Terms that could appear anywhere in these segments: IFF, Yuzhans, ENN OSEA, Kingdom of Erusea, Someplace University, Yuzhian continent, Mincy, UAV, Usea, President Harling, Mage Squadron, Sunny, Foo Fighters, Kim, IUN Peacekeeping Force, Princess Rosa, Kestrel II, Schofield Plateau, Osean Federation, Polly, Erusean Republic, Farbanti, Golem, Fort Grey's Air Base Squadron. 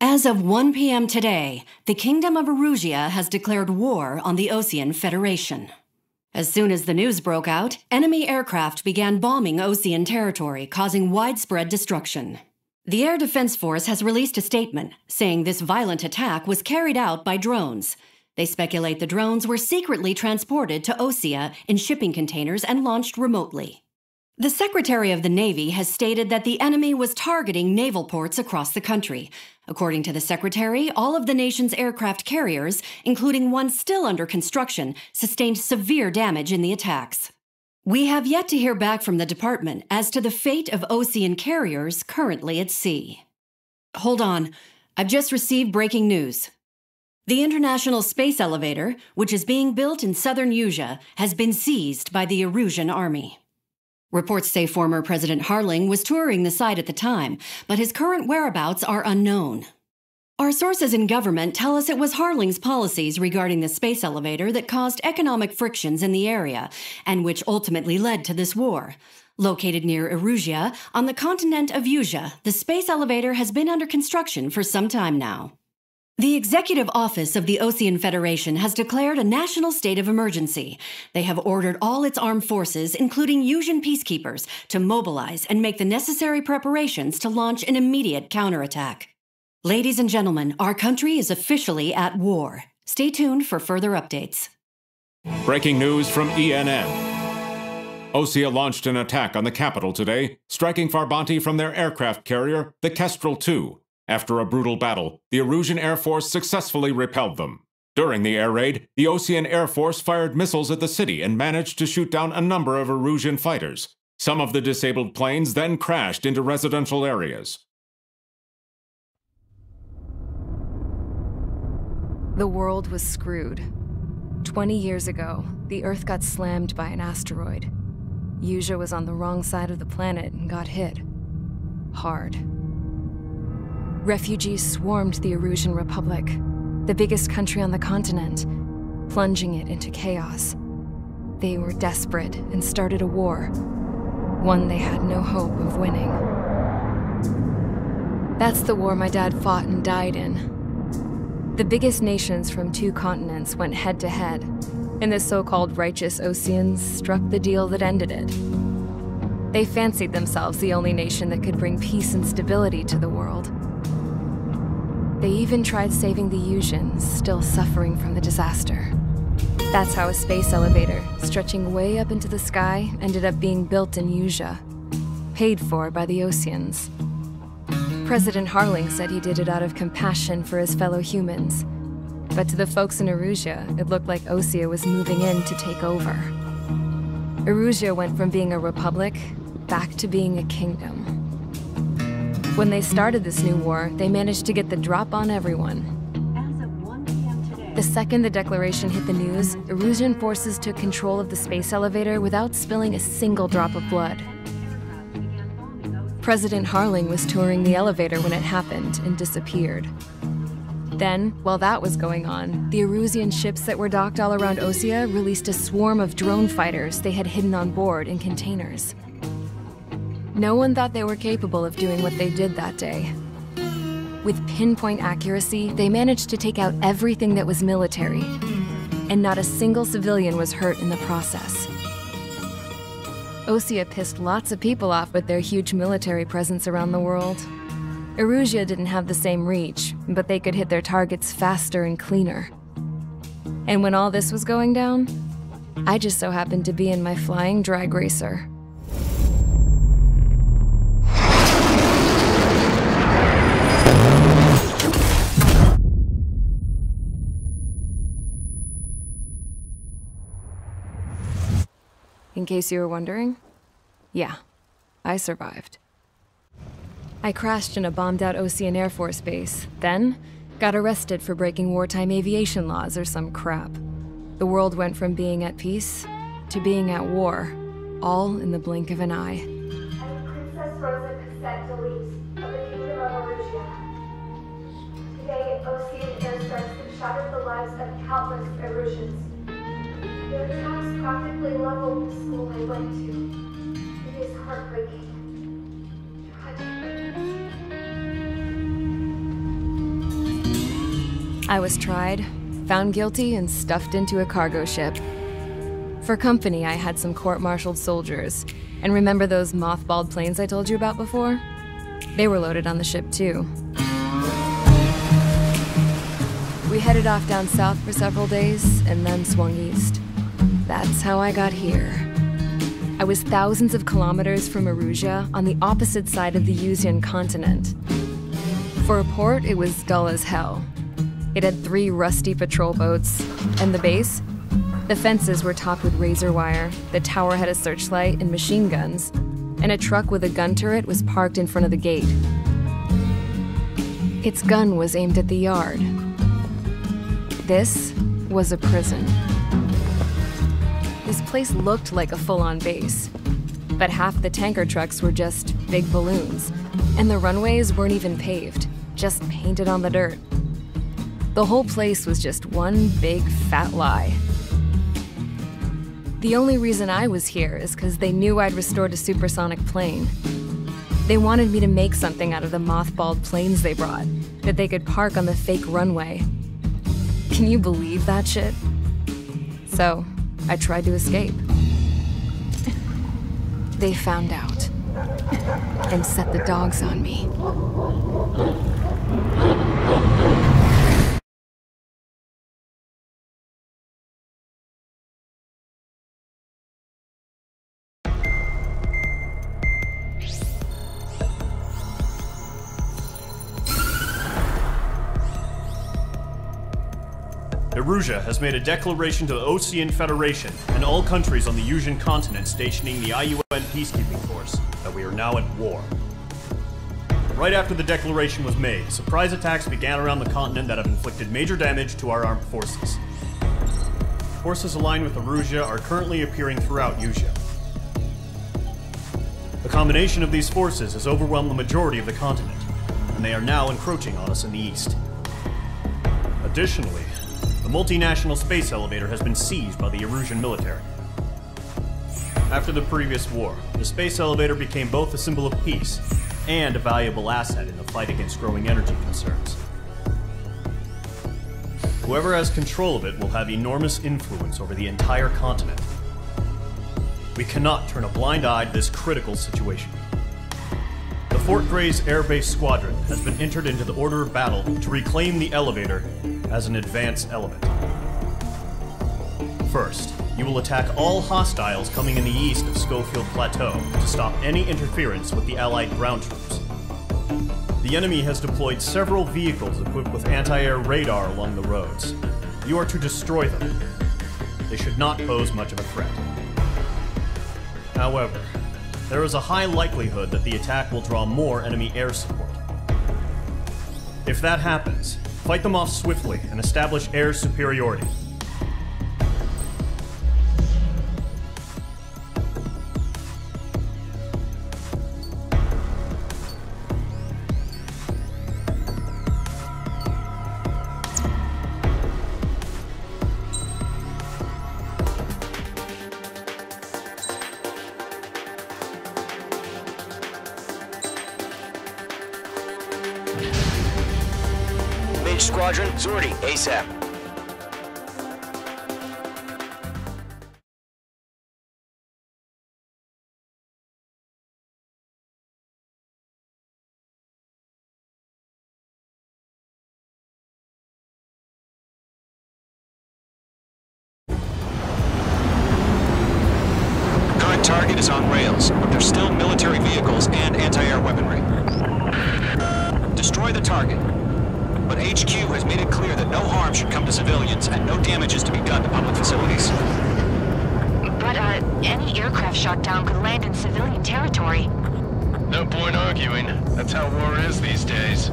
As of 1 p.m. today, the Kingdom of Erusea has declared war on the Osean Federation. As soon as the news broke out, enemy aircraft began bombing Osean territory, causing widespread destruction. The Air Defense Force has released a statement saying this violent attack was carried out by drones. They speculate the drones were secretly transported to Osea in shipping containers and launched remotely. The Secretary of the Navy has stated that the enemy was targeting naval ports across the country. According to the Secretary, all of the nation's aircraft carriers, including one still under construction, sustained severe damage in the attacks. We have yet to hear back from the department as to the fate of Osean carriers currently at sea. Hold on, I've just received breaking news. The International Space Elevator, which is being built in southern Usea, has been seized by the Erusean army. Reports say former President Harling was touring the site at the time, but his current whereabouts are unknown. Our sources in government tell us it was Harling's policies regarding the space elevator that caused economic frictions in the area, and which ultimately led to this war. Located near Erusea, on the continent of Usea, the space elevator has been under construction for some time now. The Executive Office of the Osean Federation has declared a national state of emergency. They have ordered all its armed forces, including Yuzhian peacekeepers, to mobilize and make the necessary preparations to launch an immediate counterattack. Ladies and gentlemen, our country is officially at war. Stay tuned for further updates. Breaking news from ENN. Osea launched an attack on the capital today, striking Farbanti from their aircraft carrier, the Kestrel II. After a brutal battle, the Erusean Air Force successfully repelled them. During the air raid, the Osean Air Force fired missiles at the city and managed to shoot down a number of Erusean fighters. Some of the disabled planes then crashed into residential areas. The world was screwed. 20 years ago, the Earth got slammed by an asteroid. Usea was on the wrong side of the planet and got hit. Hard. Refugees swarmed the Erusean Republic, the biggest country on the continent, plunging it into chaos. They were desperate and started a war, one they had no hope of winning. That's the war my dad fought and died in. The biggest nations from two continents went head to head, and the so-called righteous Oseans struck the deal that ended it. They fancied themselves the only nation that could bring peace and stability to the world. They even tried saving the Yuzhans, still suffering from the disaster. That's how a space elevator, stretching way up into the sky, ended up being built in Usea, paid for by the Oseans. President Harling said he did it out of compassion for his fellow humans, but to the folks in Erusea, it looked like Osea was moving in to take over. Erusea went from being a republic back to being a kingdom. When they started this new war, they managed to get the drop on everyone. As of 1 p.m. today, the second the declaration hit the news, Erusean forces took control of the space elevator without spilling a single drop of blood. President Harling was touring the elevator when it happened and disappeared. Then, while that was going on, the Erusean ships that were docked all around Osea released a swarm of drone fighters they had hidden on board in containers. No one thought they were capable of doing what they did that day. With pinpoint accuracy, they managed to take out everything that was military, and not a single civilian was hurt in the process. Osea pissed lots of people off with their huge military presence around the world. Erusea didn't have the same reach, but they could hit their targets faster and cleaner. And when all this was going down, I just so happened to be in my flying drag racer. In case you were wondering, yeah, I survived. I crashed in a bombed-out Osean Air Force base, then got arrested for breaking wartime aviation laws or some crap. The world went from being at peace to being at war, all in the blink of an eye. And Princess Rosa consent elite of the Kingdom of Erusea. Today, Osean airstrikes have shattered the lives of countless Eruseans. The attacks practically leveled the school I went to. It is heartbreaking. Tragic. I was tried, found guilty, and stuffed into a cargo ship. For company, I had some court-martialed soldiers. And remember those mothballed planes I told you about before? They were loaded on the ship, too. We headed off down south for several days, and then swung east. That's how I got here. I was thousands of kilometers from Erusea, on the opposite side of the Yuzhian continent. For a port, it was dull as hell. It had 3 rusty patrol boats, and the base? The fences were topped with razor wire, the tower had a searchlight and machine guns, and a truck with a gun turret was parked in front of the gate. Its gun was aimed at the yard. This was a prison. This place looked like a full-on base, but half the tanker trucks were just big balloons, and the runways weren't even paved, just painted on the dirt. The whole place was just one big fat lie. The only reason I was here is because they knew I'd restored a supersonic plane. They wanted me to make something out of the mothballed planes they brought, that they could park on the fake runway. Can you believe that shit? So, I tried to escape. They found out and set the dogs on me. Erusea has made a declaration to the Osean Federation and all countries on the Yuzhian continent stationing the IUN Peacekeeping Force that we are now at war. Right after the declaration was made, surprise attacks began around the continent that have inflicted major damage to our armed forces. Forces aligned with Erusea are currently appearing throughout Usea. The combination of these forces has overwhelmed the majority of the continent, and they are now encroaching on us in the east. Additionally, the multinational space elevator has been seized by the Erusean military. After the previous war, the space elevator became both a symbol of peace and a valuable asset in the fight against growing energy concerns. Whoever has control of it will have enormous influence over the entire continent. We cannot turn a blind eye to this critical situation. The Fort Grey's Air Base Squadron has been entered into the order of battle to reclaim the elevator as an advance element. First, you will attack all hostiles coming in the east of Schofield Plateau to stop any interference with the Allied ground troops. The enemy has deployed several vehicles equipped with anti-air radar along the roads. You are to destroy them. They should not pose much of a threat. However, there is a high likelihood that the attack will draw more enemy air support. If that happens, fight them off swiftly and establish air superiority. Squadron, sortie, ASAP. Current target is on rails, but there's still military vehicles and anti-air weaponry. Destroy the target. But HQ has made it clear that no harm should come to civilians and no damage is to be done to public facilities. But, any aircraft shot down could land in civilian territory. No point arguing. That's how war is these days.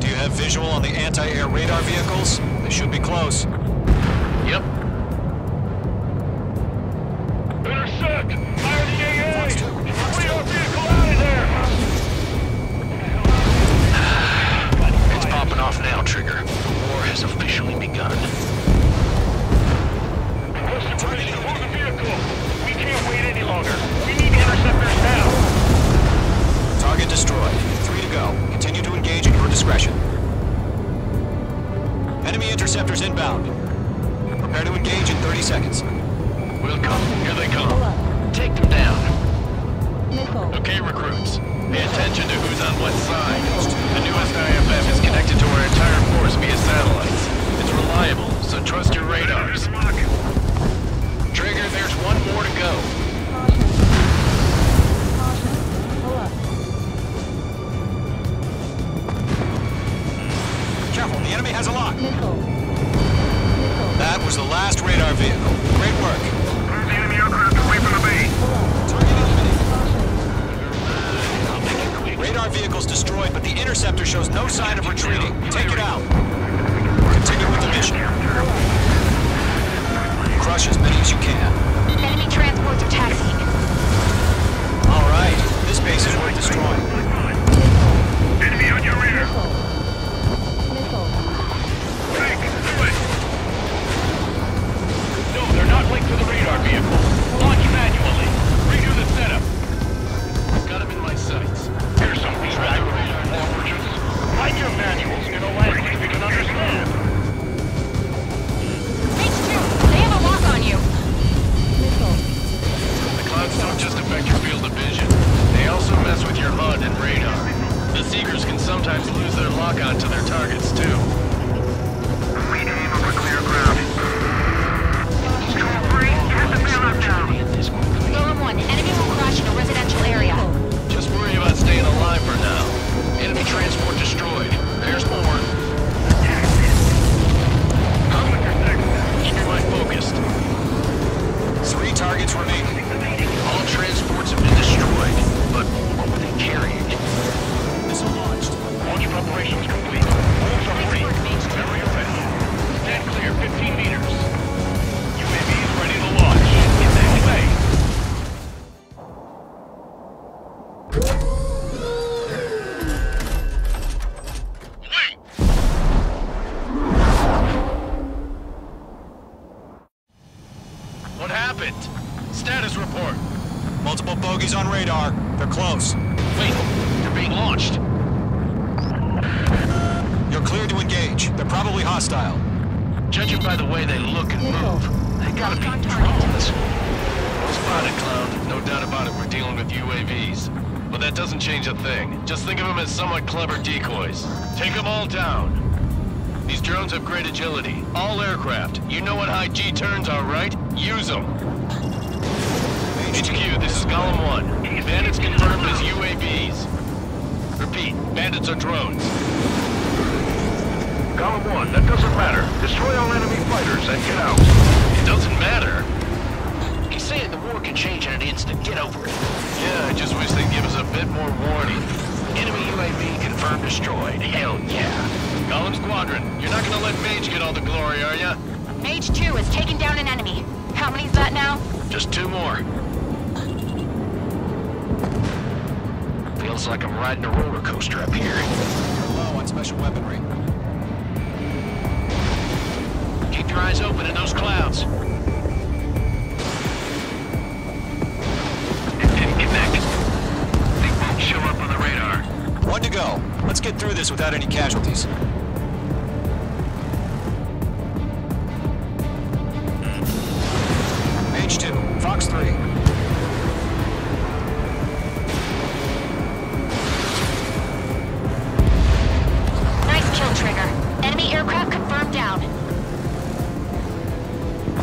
Do you have visual on the anti-air radar vehicles? They should be close. Yep. Intercept! Fire the AA! We are vehicle out of there! Popping off now, Trigger. The war has officially begun. Most British, hold the vehicle. We can't wait any longer. We need interceptors now. Target destroyed. 3 to go. Continue to engage at your discretion. Enemy interceptors. Okay, recruits. Pay attention to who's on what side. The newest IFF is connected to our entire force via satellites. It's reliable, so trust your radars. Trigger, there's one more to go. Careful, the enemy has a lock. That was the last radar vehicle. Great work. Move the enemy aircraft away from the bay. Target eliminated. I'll make it quick. Radar vehicle's destroyed, but the interceptor shows no sign of retreating. Take it out. Continue with the mission. Crush as many as you can. Enemy transports are taxiing. All right. This base is worth destroying. Enemy on your rear. They're not linked to the radar vehicle. Launch manually. Redo the setup. Got him in my sights. Here's some feedback. Find your manuals in a language we can understand. H2, they have a lock on you. The clouds don't just affect your field of vision. They also mess with your HUD and radar. The seekers can sometimes lose their lock on to their targets, too. We aim over clear ground. Golem 1, enemy will crash in a residential area. Just worry about staying alive for now. Enemy transport destroyed. There's more. Keep your mind focused. 3 targets remaining. All transports have been destroyed. But what were they carrying? Missile launched. Launch preparations complete. All submarine. Very effective. Stand clear, 15 meters. UAVs ready to launch. Get that away. Somewhat clever decoys. Take them all down. These drones have great agility. All aircraft. You know what high G turns are, right? Use them. HQ, this is Golem 1. Bandits confirmed as UAVs. Repeat, bandits are drones. Golem 1, that doesn't matter. Destroy all enemy fighters and get out. It doesn't matter. He's saying the war can change in an instant. Get over it. Yeah, I just wish they'd give us a bit more warning. Enemy UAV confirmed destroyed. Hell yeah. Golem Squadron, you're not gonna let Mage get all the glory, are ya? Mage 2 has taken down an enemy. How many's that now? Just 2 more. Feels like I'm riding a roller coaster up here. Low on special weaponry. Keep your eyes open in those clouds. It didn't connect. They won't show up on the radar. 1 to go. Let's get through this without any casualties. H2, Fox 3. Nice kill, Trigger. Enemy aircraft confirmed down.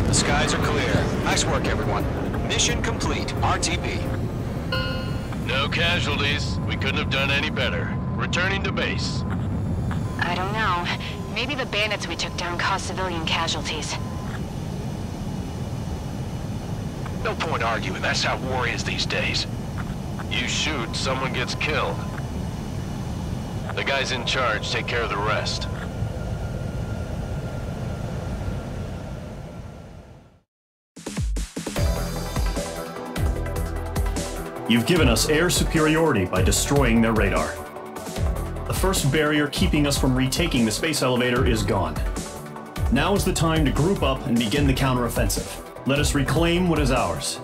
The skies are clear. Nice work, everyone. Mission complete. RTB. No casualties. We couldn't have done any better. Returning to base. I don't know. Maybe the bandits we took down caused civilian casualties. No point arguing. That's how war is these days. You shoot, someone gets killed. The guys in charge take care of the rest. You've given us air superiority by destroying their radar. The first barrier keeping us from retaking the space elevator is gone. Now is the time to group up and begin the counteroffensive. Let us reclaim what is ours.